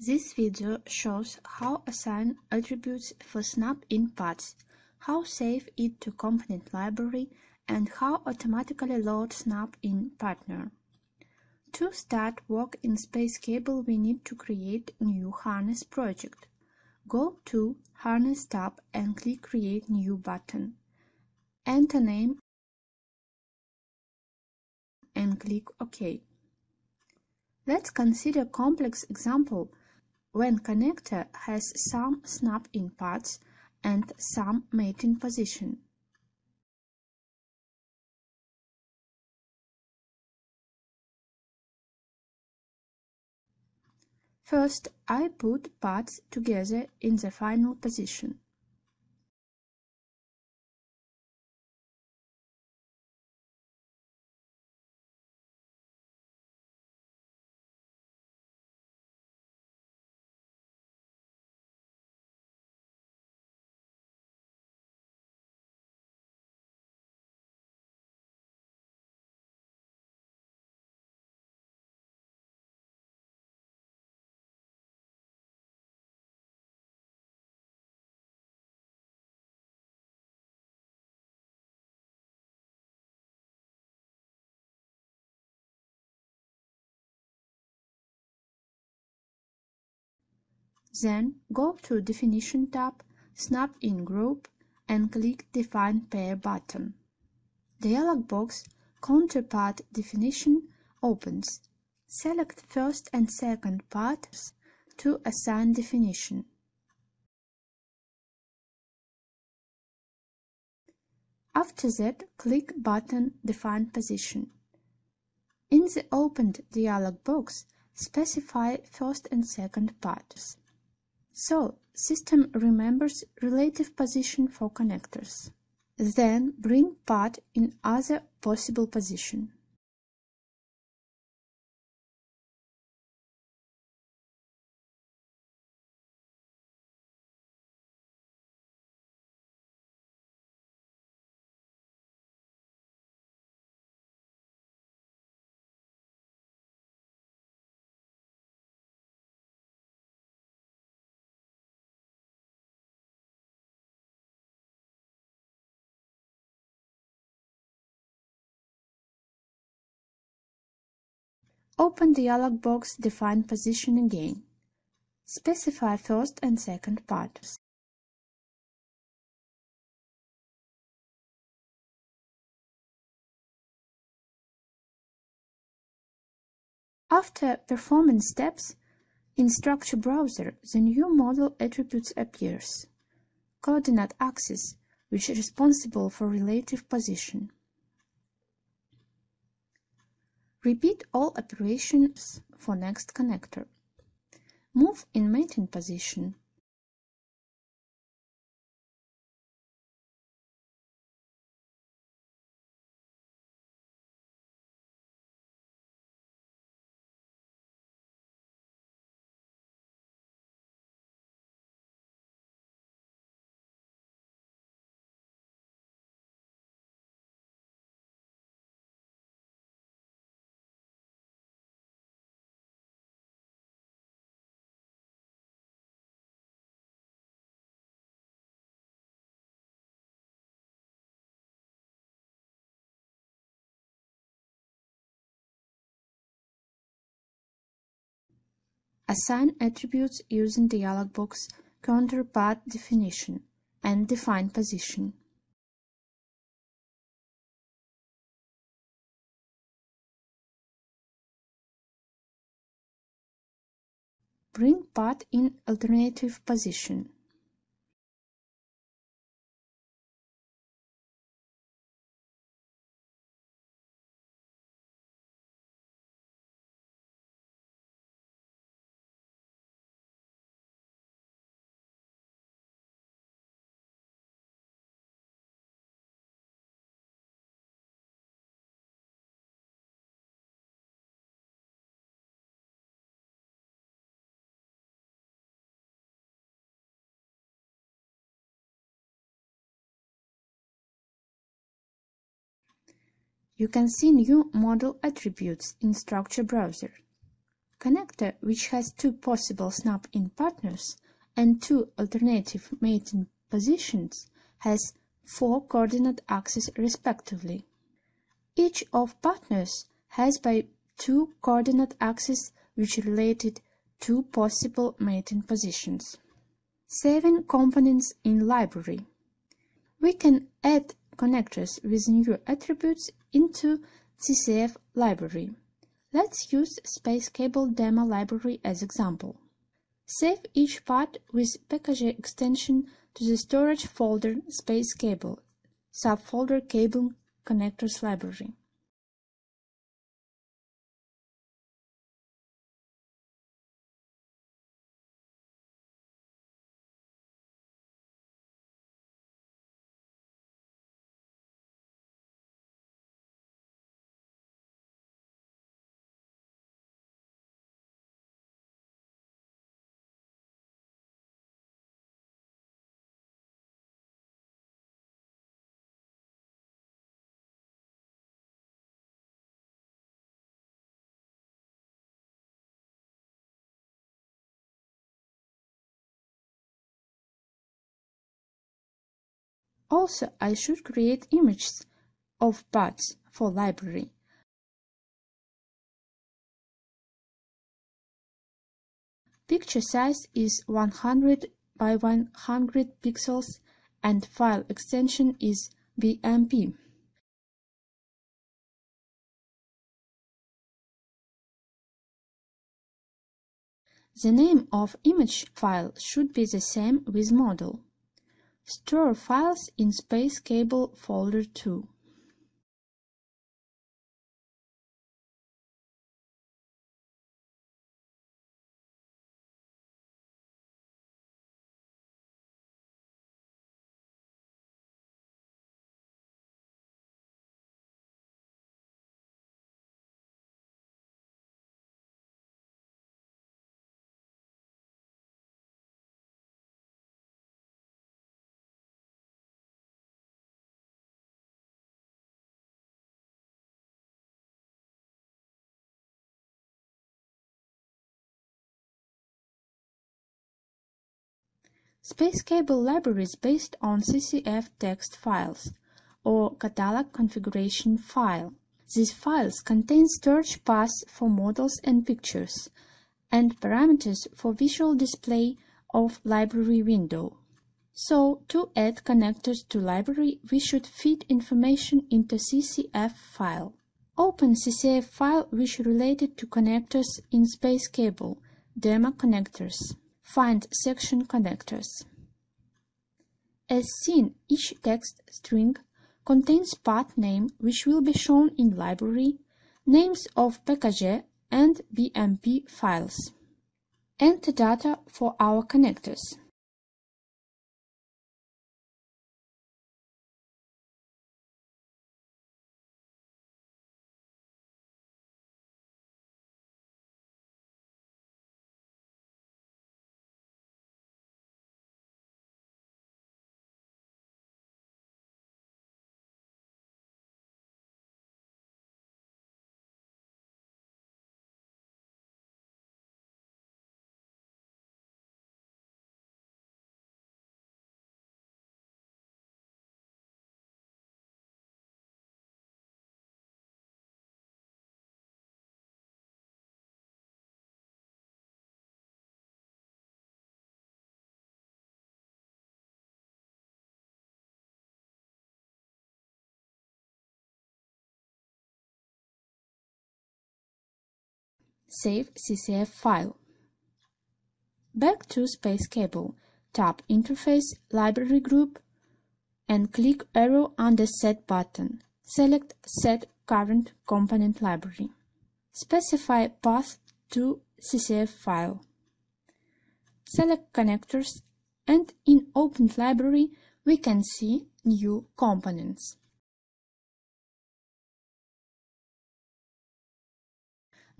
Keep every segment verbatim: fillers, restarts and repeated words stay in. This video shows how assign attributes for Snap in Pads, how save it to component library, and how automatically load Snap in Partner. To start work in SpaceCable, we need to create new harness project. Go to Harness tab and click Create New button. Enter name and click OK. Let's consider complex example when connector has some snap-in paths and some mating position. First, I put paths together in the final position. Then go to Definition tab, Snap in Group, and click Define Pair button. Dialog box Counterpart Definition opens. Select first and second parts to assign definition. After that, click button Define Position. In the opened dialog box, specify first and second parts. So, system remembers relative position for connectors. Then bring pad in other possible position. Open dialog box Define Position again. Specify first and second parts. After performing steps, in structure browser the new model attributes appears. Coordinate axis, which is responsible for relative position. Repeat all operations for next connector. Move in mating position. Assign attributes using dialog box Counterpart Definition and Define Position. Bring path in alternative position. You can see new model attributes in structure browser. Connector, which has two possible snap-in partners and two alternative mating positions, has four coordinate axes respectively. Each of partners has by two coordinate axes which related two possible mating positions. Saving components in library. We can add connectors with new attributes into C C F library. Let's use SpaceCable demo library as example. Save each part with package extension to the storage folder SpaceCable, subfolder Cable Connectors library. Also, I should create images of parts for library. Picture size is one hundred by one hundred pixels and file extension is B M P. The name of image file should be the same with model. Store files in SpaceCable folder two. SpaceCable libraries based on C C F text files or catalog configuration file. These files contain storage paths for models and pictures and parameters for visual display of library window. So, to add connectors to library, we should feed information into C C F file. Open C C F file which related to connectors in SpaceCable, demo connectors. Find section connectors. As seen, each text string contains part name which will be shown in library, names of package and B M P files. Enter data for our connectors. Save C C F file. Back to SpaceCable, tap Interface Library Group and click arrow under Set button. Select Set Current Component Library. Specify path to C C F file. Select connectors and in opened library we can see new components.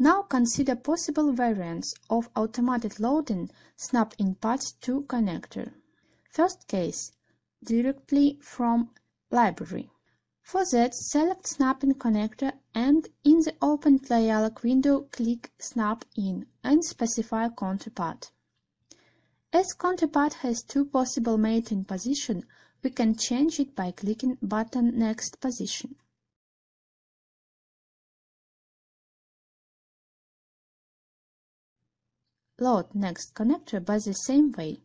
Now consider possible variants of automated loading snap-in parts to connector. First case, directly from library. For that, select Snap In connector and in the Open Dialog window click Snap In and specify counterpart. As counterpart has two possible mating positions, we can change it by clicking button Next Position. Load next connector by the same way.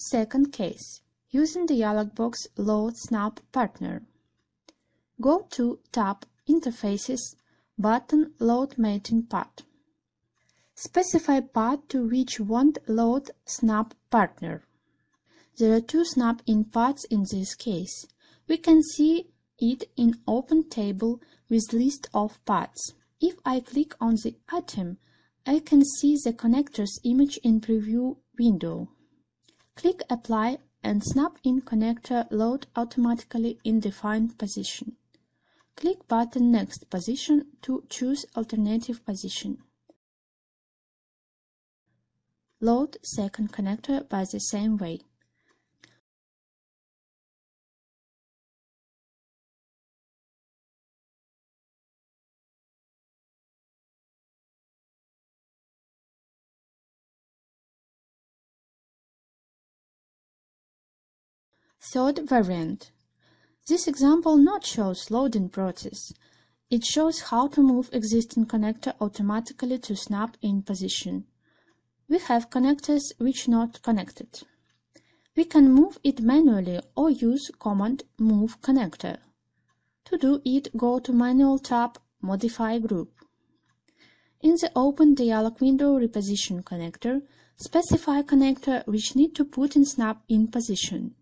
Second case, using the dialog box Load Snap Partner. Go to Tab Interfaces, button Load Mating Part. Specify path to which want Load Snap Partner. There are two Snap In paths in this case. We can see it in Open Table with list of paths. If I click on the item, I can see the connector's image in Preview window. Click Apply and Snap In connector load automatically in defined position. Click button Next Position to choose alternative position. Load second connector by the same way. Third variant. This example not shows loading process. It shows how to move existing connector automatically to snap in position. We have connectors which not connected. We can move it manually or use command Move Connector. To do it, go to Manual tab, Modify Group. In the Open Dialog window Reposition connector, specify connector which need to put in snap in position.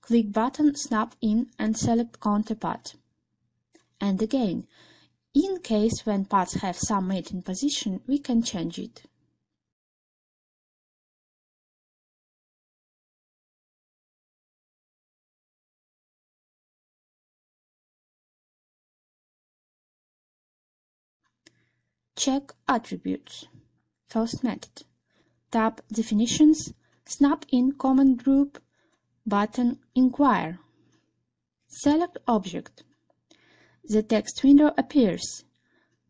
Click button Snap In and select counterpart. And again, in case when paths have some mating position, we can change it. Check attributes. First method. Tab Definitions, Snap In Common Group, button Inquire. Select object. The text window appears.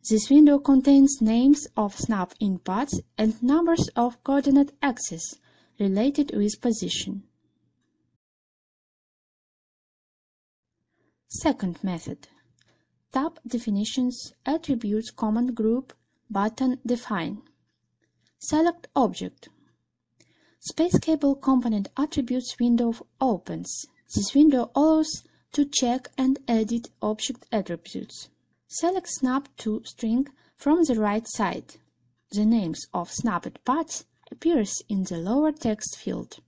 This window contains names of snap-in paths and numbers of coordinate axes related with position. Second method. Tab Definitions, Attributes Common Group, button Define. Select object. SpaceCable component attributes window opens. This window allows to check and edit object attributes. Select Snap to string from the right side. The names of snapped paths appears in the lower text field.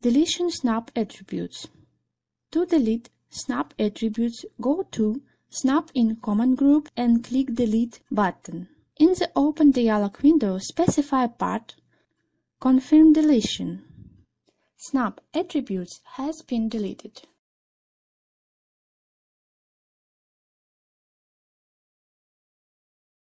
Deletion snap attributes. To delete snap attributes, go to Snap In Common Group and click Delete button. In the Open Dialog window, specify path, confirm deletion. Snap attributes has been deleted.